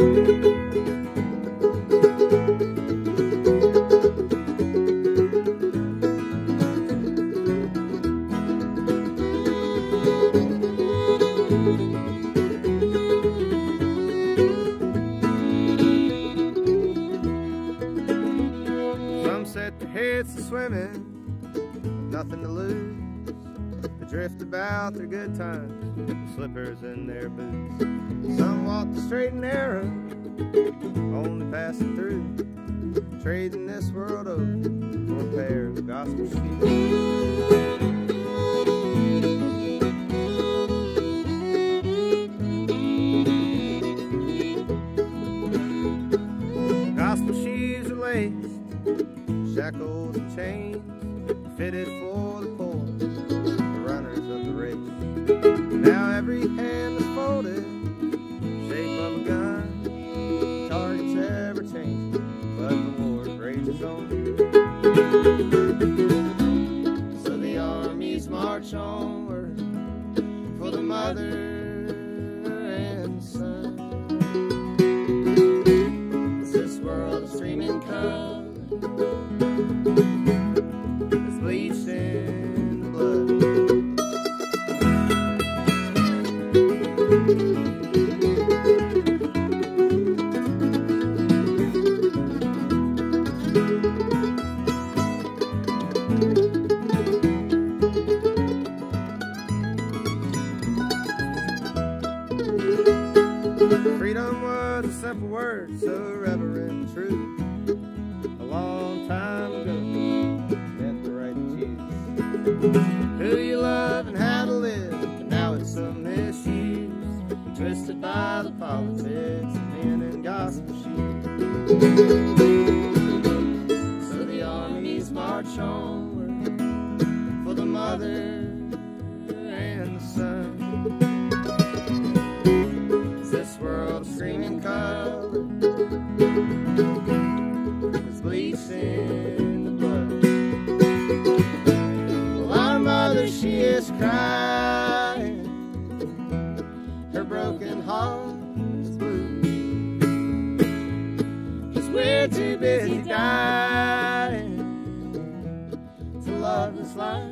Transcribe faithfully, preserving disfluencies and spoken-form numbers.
Some set their heads to swimming, nothing to lose. They drift about their good times, slippers in their boots. Some walk the straight and narrow, only passing through, trading this world over for a pair of gospel shoes. Gospel shoes are laced, shackles and chains, fitted for the poor, the runners of the race. Now every hand is folded, shape of a gun, targets ever changing, but the Lord rages on. So the armies march onward for the mother. Freedom was a simple word, so reverent and true. A long time ago, we had the right to choose who you love and how to live, but now it's so misused, twisted by the politics of men in gospel shoes. So the armies march onward for the mother and the son. Screaming color is bleached in the blood. Well, our mother, she is crying, her broken heart is blue, 'cause we're too busy dying to love this life.